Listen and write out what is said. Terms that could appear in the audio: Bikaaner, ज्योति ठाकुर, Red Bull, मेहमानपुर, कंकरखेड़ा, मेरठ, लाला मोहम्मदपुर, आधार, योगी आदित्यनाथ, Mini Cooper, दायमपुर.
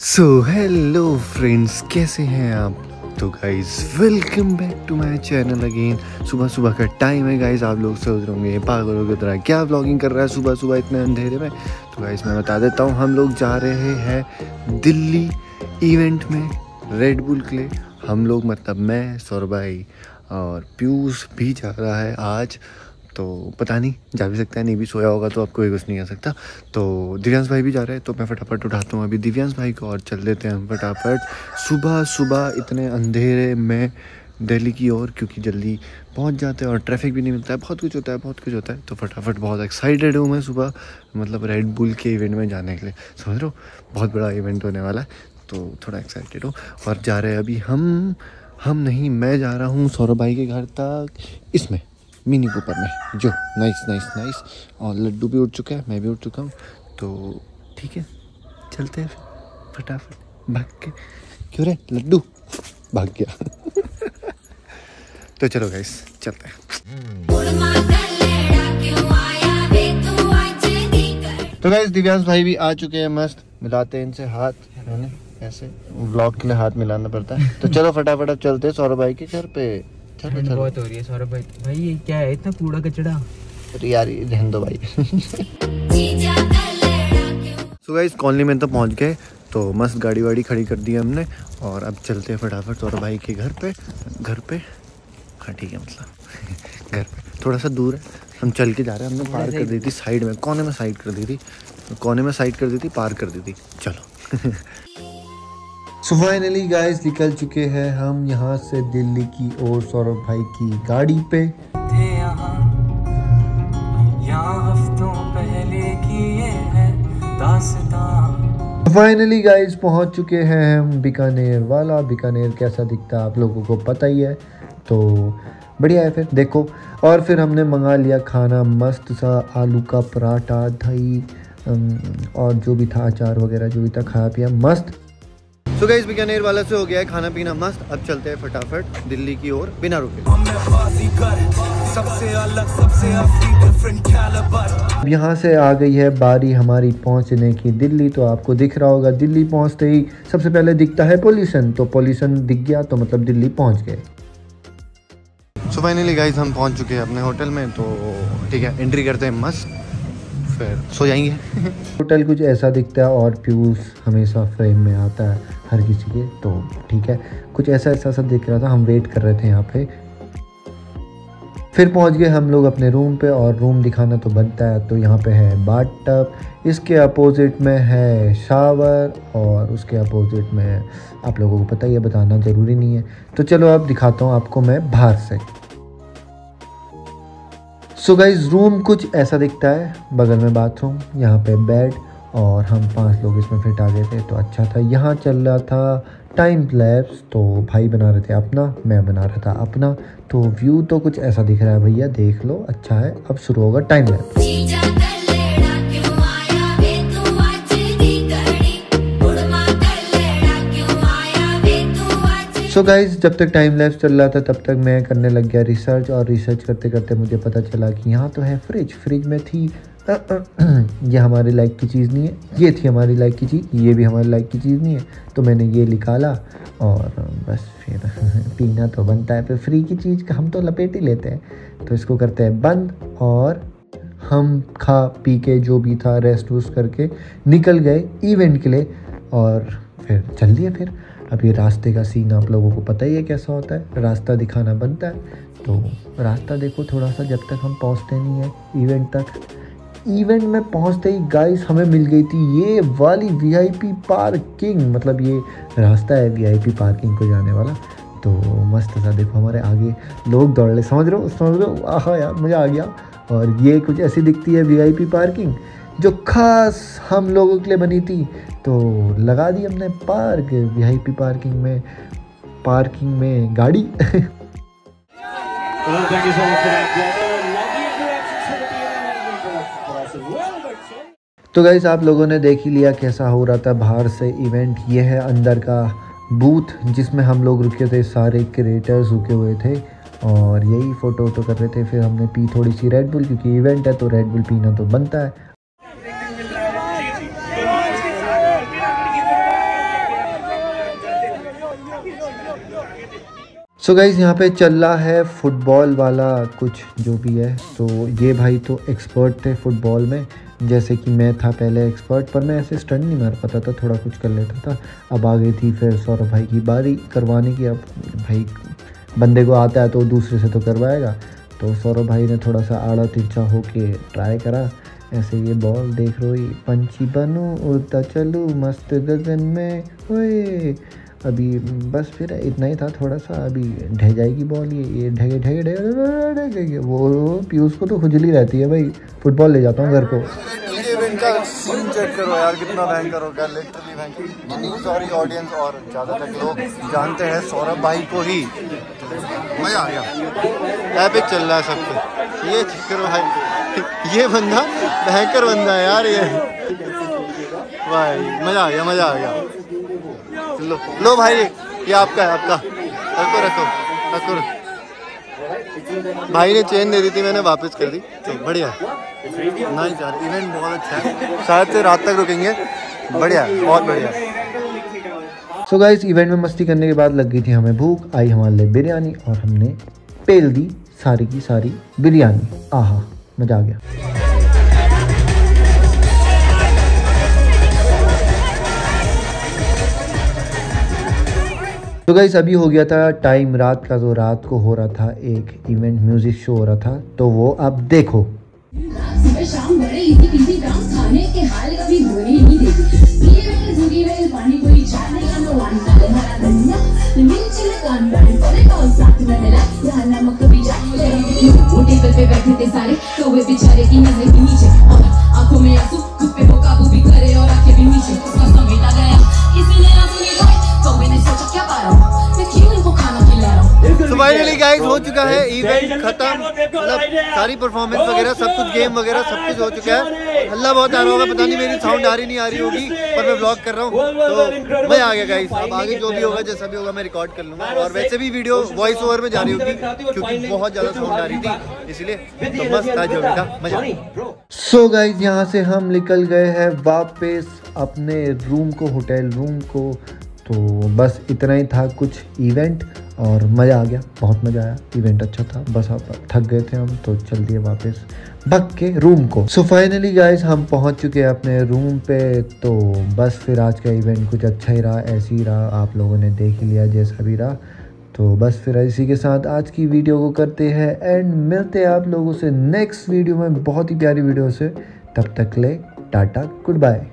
So hello friends, कैसे हैं आप। तो guys welcome back to my channel again. सुबह सुबह का टाइम है गाइज़। आप लोग सोच रहे होंगे पागलों की तरह क्या व्लॉगिंग कर रहा है सुबह सुबह इतने अंधेरे में। तो गाइज़ मैं बता देता हूँ, हम लोग जा रहे हैं दिल्ली इवेंट में रेड बुल के लिए। हम लोग मतलब मैं, सौरभाई और पीयूष भी जा रहा है आज। तो पता नहीं जा भी सकता है, नहीं भी सोया होगा तो आपको कोई कुछ नहीं आ सकता। तो दिव्यांश भाई भी जा रहे हैं, तो मैं फटाफट उठाता हूँ अभी दिव्यांश भाई को और चल देते हैं हम फटाफट सुबह सुबह इतने अंधेरे में दिल्ली की ओर, क्योंकि जल्दी पहुँच जाते हैं और ट्रैफिक भी नहीं मिलता है। बहुत कुछ होता है। तो फटाफट बहुत एक्साइटेड हूँ मैं सुबह, मतलब रेड बुल के इवेंट में जाने के लिए। समझ रहे हो, बहुत बड़ा इवेंट होने वाला है, तो थोड़ा एक्साइटेड हूँ। और जा रहे हैं अभी मैं जा रहा हूँ सौरभ भाई के घर तक, इसमें मिनी कूपर में। जो नाइस। और लड्डू भी उठ चुका है, मैं भी उठ चुका हूँ। तो ठीक है, चलते हैं फटाफट भाग के। क्यों रे लड्डू, भाग गया। तो चलो गाइस चलते हैं। तो गाइस दिव्यांश भाई भी आ चुके हैं मस्त। मिलाते हैं इनसे हाथ, है ऐसे व्लॉग के लिए हाथ मिलाना पड़ता है। तो चलो फटाफट अब चलते हैं सौरभ भाई के घर पे। ठंड बहुत हो रही है सौरभ भाई। भाई ये क्या है, इतना कूड़ा कचड़ा। अरे यार ये रहने दो भाई। सो गाइस कॉलोनी में तो पहुंच गए, तो मस्त गाड़ी वाड़ी खड़ी कर दी हमने और अब चलते हैं फटाफट सौरभ भाई के घर पे। हाँ ठीक है, मतलब घर पे थोड़ा सा दूर है, हम चल के जा रहे हैं। हमने पार कर दी थी साइड में, कोने में साइड कर दी थी, पार कर दी थी। चलो सो फाइनली गाइस निकल चुके हैं हम यहाँ से दिल्ली की ओर सौरभ भाई की गाड़ी पे। फाइनली गाइस पहुँच चुके हैं हम बीकानेर वाला। बीकानेर कैसा दिखता है आप लोगों को पता ही है, तो बढ़िया है फिर देखो। और फिर हमने मंगा लिया खाना मस्त सा, आलू का पराठा, दही और जो भी था अचार वगैरह जो भी था, खाया पिया मस्त। तो गाइस बीकानेर वाला से हो गया है खाना पीना मस्त। अब चलते हैं फटाफट दिल्ली की ओर बिना रुके। अब यहाँ से आ गई है बारी हमारी पहुँचने की दिल्ली। तो आपको दिख रहा होगा दिल्ली पहुँचते ही सबसे पहले दिखता है पोल्यूशन। तो पोल्यूशन दिख गया तो मतलब दिल्ली पहुँच गए। सो फाइनली गाइस हम पहुँच चुके हैं अपने होटल में। तो ठीक है, एंट्री करते हैं मस्त, फिर सो जाएंगे। होटल कुछ ऐसा दिखता है और पीयूष हमेशा फ्रेम में आता है हर किसी के। तो ठीक है, कुछ ऐसा सब दिख रहा था। हम वेट कर रहे थे यहाँ पे। फिर पहुँच गए हम लोग अपने रूम पे और रूम दिखाना तो बनता है। तो यहाँ पे है बाथटब, इसके अपोजिट में है शावर और उसके अपोजिट में है, आप लोगों को पता ही है, बताना ज़रूरी नहीं है। तो चलो अब दिखाता हूँ आपको मैं बाहर से। सो गाइज रूम कुछ ऐसा दिखता है, बगल में बाथरूम, यहाँ पे बेड और हम 5 लोग इसमें फिट आ गए थे, तो अच्छा था। यहाँ चल रहा था टाइम लैप्स, तो भाई बना रहे थे अपना, मैं बना रहा था अपना। तो व्यू तो कुछ ऐसा दिख रहा है भैया, देख लो अच्छा है। अब शुरू होगा टाइम लैप्स। सो गाइज जब तक टाइम लैप्स चल रहा था तब तक मैं करने लग गया रिसर्च, और रिसर्च करते करते मुझे पता चला कि यहाँ तो है फ्रिज। फ्रिज में थी ये हमारे लाइक की चीज़ नहीं है, ये थी हमारी लाइक की चीज़, ये भी हमारे लाइक की चीज़ नहीं है। तो मैंने ये निकाला और बस फिर पीना तो बनता है, फिर फ्री की चीज़ का हम तो लपेट ही लेते हैं। तो इसको करते हैं बंद और हम खा पी के जो भी था रेस्ट वूस्ट करके निकल गए इवेंट के लिए और फिर चल दिए। फिर अब ये रास्ते का सीन आप लोगों को पता ही है कैसा होता है, रास्ता दिखाना बनता है। तो रास्ता देखो थोड़ा सा, जब तक हम पहुँचते नहीं हैं इवेंट तक। इवेंट में पहुंचते ही गाइस हमें मिल गई थी ये वाली वीआईपी पार्किंग, मतलब ये रास्ता है वीआईपी पार्किंग को जाने वाला। तो मस्त था, देखो हमारे आगे लोग दौड़ रहे, समझ रहे हो। आहा यार मज़ा आ गया। और ये कुछ ऐसी दिखती है वीआईपी पार्किंग जो खास हम लोगों के लिए बनी थी। तो लगा दी हमने पार्क, वीआईपी पार्किंग में गाड़ी। तो गाइस आप लोगों ने देख ही लिया कैसा हो रहा था बाहर से इवेंट। ये है अंदर का बूथ जिसमें हम लोग रुके थे, सारे क्रिएटर्स रुके हुए थे और यही फ़ोटो वोटो कर रहे थे। फिर हमने पी थोड़ी सी रेड बुल, क्योंकि इवेंट है तो रेड बुल पीना तो बनता है। सो गाइज यहाँ पे चल रहा है फुटबॉल वाला कुछ जो भी है। तो ये भाई तो एक्सपर्ट थे फुटबॉल में, जैसे कि मैं था पहले एक्सपर्ट, पर मैं ऐसे स्टंट नहीं मार पाता था, थोड़ा कुछ कर लेता था। अब आ गई थी फिर सौरभ भाई की बारी करवाने की। अब भाई बंदे को आता है तो दूसरे से तो करवाएगा, तो सौरभ भाई ने थोड़ा सा आड़ा तिरछा होके ट्राई करा। ऐसे ये बॉल देख रोई पंछी बनो उड़ता चलूँ मस्त गगन में ओए। अभी बस फिर इतना ही था थोड़ा सा। अभी ढह जाएगी बॉल, ये ढगे ढगे ढगे ढगे। वो पीयूष को तो खुजली रहती है भाई, फुटबॉल ले जाता हूँ घर को। चेक करो यार कितना भयंकर होगा, लिटरली भयंकर। सॉरी ऑडियंस, और ज़्यादातर लोग जानते हैं सौरभ भाई को ही। मज़ा आ गया, एपिक चल रहा है सब कुछ। ये चेक करो भाई, ये बंदा भयंकर बंदा है यार ये भाई। मज़ा आ गया, मज़ा आ गया। लो लो भाई, ये आपका है, आपका रखो रखो रखो। भाई ने चेन दे दी थी, मैंने वापस कर दी। तो बढ़िया ना यार, इवेंट बहुत अच्छा है, शायद से रात तक रुकेंगे। बढ़िया, बहुत बढ़िया। सो गाइस इवेंट में मस्ती करने के बाद लग गई थी हमें भूख। आई हमारे लिए बिरयानी और हमने पेल दी सारी की सारी बिरयानी। आहा मज़ा आ गया। तो गाइस अभी हो गया था टाइम रात का, जो रात को हो रहा था एक इवेंट म्यूजिक शो हो रहा था, तो वो आप देखो। फाइनली गाइस हो चुका है इवेंट खत्म, मतलब सारी परफॉर्मेंस वगैरह सब कुछ, गेम वगैरह सब कुछ हो चुका है। हल्ला बहुत आ रहा होगा, पता नहीं मेरी साउंड आ रही नहीं आ रही होगी, पर मैं ब्लॉग कर रहा हूँ। तो मैं आ गया गाइस, अब आगे जो भी होगा जैसा भी होगा मैं रिकॉर्ड कर लूँगा, और वैसे भी वीडियो वॉइस ओवर में जा रही होगी क्योंकि बहुत ज़्यादा साउंड आ रही थी, इसलिए तो मस्त था जो बेटा, मजा। सो गाइस यहाँ से हम निकल गए हैं वापस अपने रूम को, होटल रूम को। तो बस इतना ही था कुछ इवेंट, और मज़ा आ गया, बहुत मज़ा आया। इवेंट अच्छा था, बस आप थक गए थे हम, तो चल दिए वापस बक के रूम को। सो फाइनली गाइस हम पहुंच चुके हैं अपने रूम पे। तो बस फिर आज का इवेंट कुछ अच्छा ही रहा, ऐसे ही रहा, आप लोगों ने देख ही लिया जैसा भी रहा। तो बस फिर इसी के साथ आज की वीडियो को करते हैं एंड, मिलते हैं आप लोगों से नेक्स्ट वीडियो में बहुत ही प्यारी वीडियो से। तब तक ले टाटा, गुड बाय।